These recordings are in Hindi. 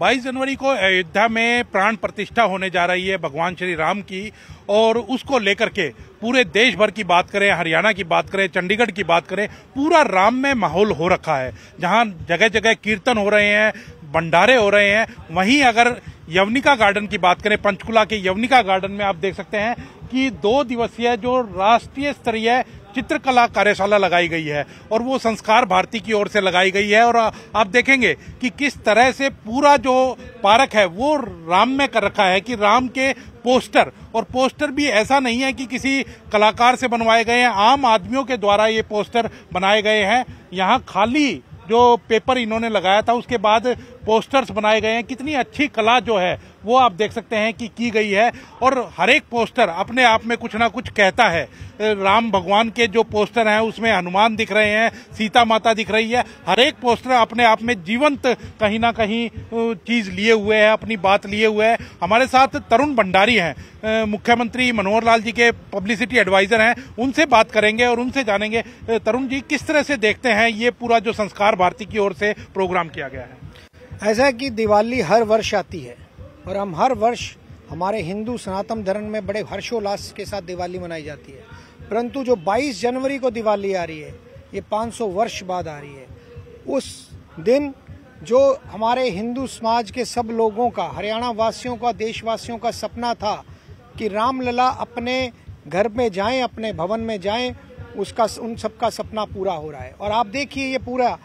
22 जनवरी को अयोध्या में प्राण प्रतिष्ठा होने जा रही है भगवान श्री राम की, और उसको लेकर के पूरे देश भर की बात करें, हरियाणा की बात करें, चंडीगढ़ की बात करें, पूरा राम में माहौल हो रखा है। जहां जगह जगह कीर्तन हो रहे हैं, भंडारे हो रहे हैं, वहीं अगर यवनिका गार्डन की बात करें, पंचकुला के यवनिका गार्डन में आप देख सकते हैं कि 2 दिवसीय जो राष्ट्रीय स्तरीय चित्रकला कार्यशाला लगाई गई है और वो संस्कार भारती की ओर से लगाई गई है। और आप देखेंगे कि किस तरह से पूरा जो पार्क है वो राम में कर रखा है कि राम के पोस्टर, और पोस्टर भी ऐसा नहीं है कि किसी कलाकार से बनवाए गए हैं, आम आदमियों के द्वारा ये पोस्टर बनाए गए हैं। यहाँ खाली जो पेपर इन्होंने लगाया था उसके बाद पोस्टर्स बनाए गए हैं। कितनी अच्छी कला जो है वो आप देख सकते हैं कि की गई है, और हर एक पोस्टर अपने आप में कुछ ना कुछ कहता है। राम भगवान के जो पोस्टर हैं उसमें हनुमान दिख रहे हैं, सीता माता दिख रही है, हर एक पोस्टर अपने आप में जीवंत कहीं ना कहीं चीज़ लिए हुए है, अपनी बात लिए हुए है। हमारे साथ तरुण भंडारी हैं, मुख्यमंत्री मनोहर लाल जी के पब्लिसिटी एडवाइज़र हैं, उनसे बात करेंगे और उनसे जानेंगे। तरुण जी, किस तरह से देखते हैं ये पूरा जो संस्कार भारती की ओर से प्रोग्राम किया गया है? ऐसा है कि दिवाली हर वर्ष आती है और हम हर वर्ष हमारे हिंदू सनातन धर्म में बड़े हर्षोल्लास के साथ दिवाली मनाई जाती है, परंतु जो 22 जनवरी को दिवाली आ रही है ये 500 वर्ष बाद आ रही है। उस दिन जो हमारे हिंदू समाज के सब लोगों का, हरियाणा वासियों का, देशवासियों का सपना था कि रामलला अपने घर में जाएं, अपने भवन में जाएं, उसका उन सबका सपना पूरा हो रहा है। और आप देखिए ये पूरा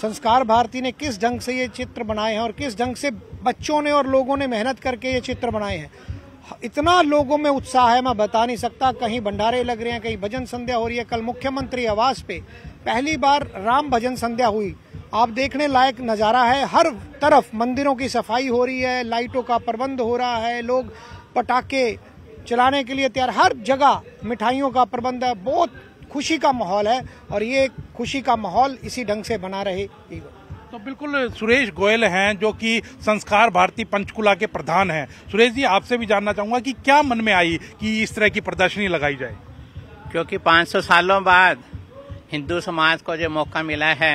संस्कार भारती ने किस ढंग से ये चित्र बनाए हैं और किस ढंग से बच्चों ने और लोगों ने मेहनत करके ये चित्र बनाए हैं। इतना लोगों में उत्साह है मैं बता नहीं सकता। कहीं भंडारे लग रहे हैं, कहीं भजन संध्या हो रही है। कल मुख्यमंत्री आवास पे पहली बार राम भजन संध्या हुई, आप देखने लायक नज़ारा है। हर तरफ मंदिरों की सफाई हो रही है, लाइटों का प्रबंध हो रहा है, लोग पटाखे चलाने के लिए तैयार, हर जगह मिठाइयों का प्रबंध है, बहुत खुशी का माहौल है और ये खुशी का माहौल इसी ढंग से बना रहे। तो बिल्कुल सुरेश गोयल हैं जो कि संस्कार भारती पंचकुला के प्रधान हैं। सुरेश जी, आपसे भी जानना चाहूँगा कि क्या मन में आई कि इस तरह की प्रदर्शनी लगाई जाए? क्योंकि 500 सालों बाद हिंदू समाज को जो मौका मिला है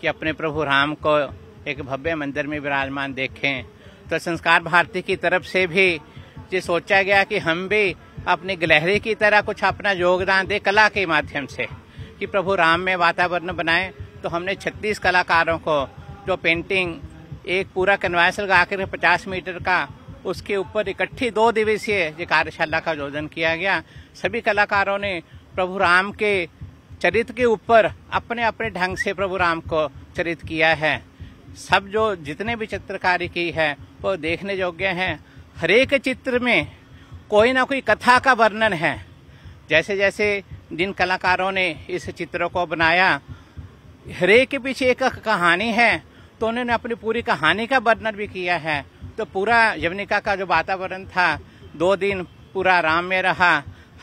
कि अपने प्रभु राम को एक भव्य मंदिर में विराजमान देखें, तो संस्कार भारती की तरफ से भी ये सोचा गया कि हम भी अपनी गैलरी की तरह कुछ अपना योगदान दे कला के माध्यम से कि प्रभु राम में वातावरण बनाएं। तो हमने 36 कलाकारों को जो पेंटिंग एक पूरा कैनवास लगा कर 50 मीटर का उसके ऊपर इकट्ठी 2 दिवसीय कार्यशाला का आयोजन किया गया। सभी कलाकारों ने प्रभु राम के चरित्र के ऊपर अपने अपने ढंग से प्रभु राम को चरित्र किया है। सब जो जितने भी चित्रकारी की है वो देखने योग्य हैं। हरेक चित्र में कोई ना कोई कथा का वर्णन है। जैसे जैसे जिन कलाकारों ने इस चित्रों को बनाया, हरेक के पीछे एक कहानी है, तो उन्होंने अपनी पूरी कहानी का वर्णन भी किया है। तो पूरा यवनिका का जो वातावरण था 2 दिन पूरा राम में रहा।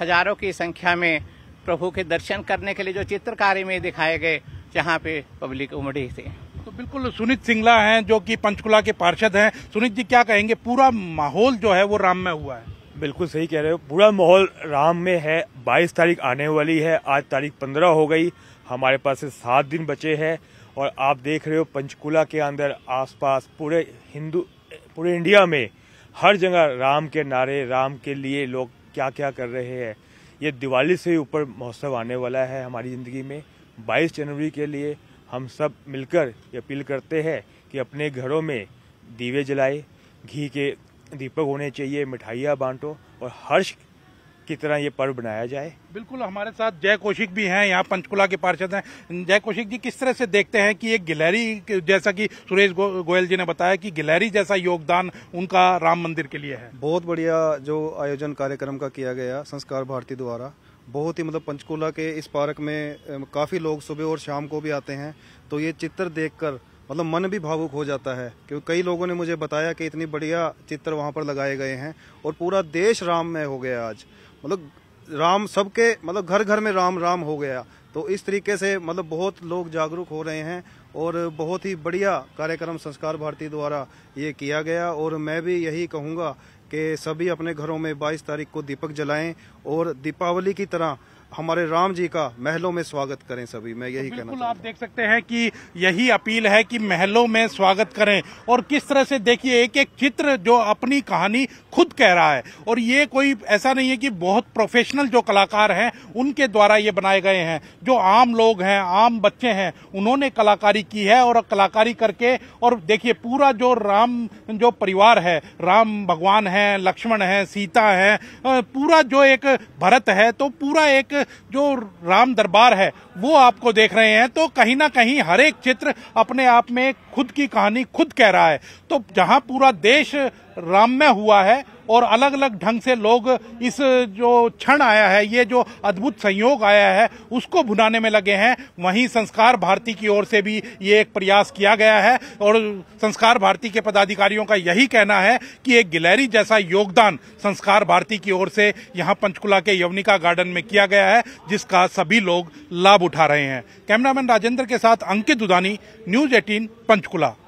हजारों की संख्या में प्रभु के दर्शन करने के लिए जो चित्रकारी में दिखाए गए, जहाँ पे पब्लिक उमड़ी थी। तो बिल्कुल सुनित सिंगला हैं जो कि पंचकुला के पार्षद हैं। सुनित जी, क्या कहेंगे, पूरा माहौल जो है वो राम में हुआ है? बिल्कुल सही कह रहे हो, पूरा माहौल राम में है। 22 तारीख आने वाली है, आज तारीख 15 हो गई, हमारे पास 7 दिन बचे हैं। और आप देख रहे हो पंचकुला के अंदर, आसपास, पूरे इंडिया में हर जगह राम के नारे, राम के लिए लोग क्या क्या कर रहे हैं। ये दिवाली से ऊपर महोत्सव आने वाला है हमारी ज़िंदगी में। 22 जनवरी के लिए हम सब मिलकर अपील करते हैं कि अपने घरों में दीवे जलाए, घी के दीपक होने चाहिए, मिठाइयाँ बांटो और हर्ष की तरह ये पर्व बनाया जाए। बिल्कुल, हमारे साथ जय कौशिक भी हैं, यहाँ पंचकुला के पार्षद हैं। जय कौशिक जी, किस तरह से देखते हैं कि एक गिलहरी, जैसा कि सुरेश गोयल जी ने बताया कि गिलहरी जैसा योगदान उनका राम मंदिर के लिए है? बहुत बढ़िया जो आयोजन कार्यक्रम का किया गया संस्कार भारती द्वारा, बहुत ही पंचकुला के इस पार्क में काफ़ी लोग सुबह और शाम को भी आते हैं। तो ये चित्र देखकर मन भी भावुक हो जाता है, क्योंकि कई लोगों ने मुझे बताया कि इतनी बढ़िया चित्र वहाँ पर लगाए गए हैं और पूरा देश राम में हो गया आज। राम सबके घर घर में राम राम हो गया। तो इस तरीके से बहुत लोग जागरूक हो रहे हैं और बहुत ही बढ़िया कार्यक्रम संस्कार भारती द्वारा ये किया गया। और मैं भी यही कहूँगा कि सभी अपने घरों में 22 तारीख को दीपक जलाएं और दीपावली की तरह हमारे राम जी का महलों में स्वागत करें सभी। मैं यही कहना चाहूँगा। आप देख सकते हैं कि यही अपील है कि महलों में स्वागत करें। और किस तरह से देखिए एक एक चित्र जो अपनी कहानी खुद कह रहा है, और ये कोई ऐसा नहीं है कि बहुत प्रोफेशनल जो कलाकार हैं उनके द्वारा ये बनाए गए हैं। जो आम लोग हैं, आम बच्चे हैं, उन्होंने कलाकारी की है और कलाकारी करके, और देखिए पूरा जो राम जो परिवार है, राम भगवान है, लक्ष्मण है, सीता है, पूरा जो एक भरत है, तो पूरा एक जो राम दरबार है वो आपको देख रहे हैं। तो कहीं ना कहीं हर एक चित्र अपने आप में खुद की कहानी खुद कह रहा है। तो जहां पूरा देश राम में हुआ है और अलग अलग ढंग से लोग इस जो क्षण आया है, ये जो अद्भुत संयोग आया है, उसको भुनाने में लगे हैं, वहीं संस्कार भारती की ओर से भी ये एक प्रयास किया गया है। और संस्कार भारती के पदाधिकारियों का यही कहना है कि एक गिलहरी जैसा योगदान संस्कार भारती की ओर से यहाँ पंचकुला के यवनिका गार्डन में किया गया है, जिसका सभी लोग लाभ उठा रहे हैं। कैमरामैन राजेंद्र के साथ अंकित दुदानी, न्यूज़ 18 पंचकुला।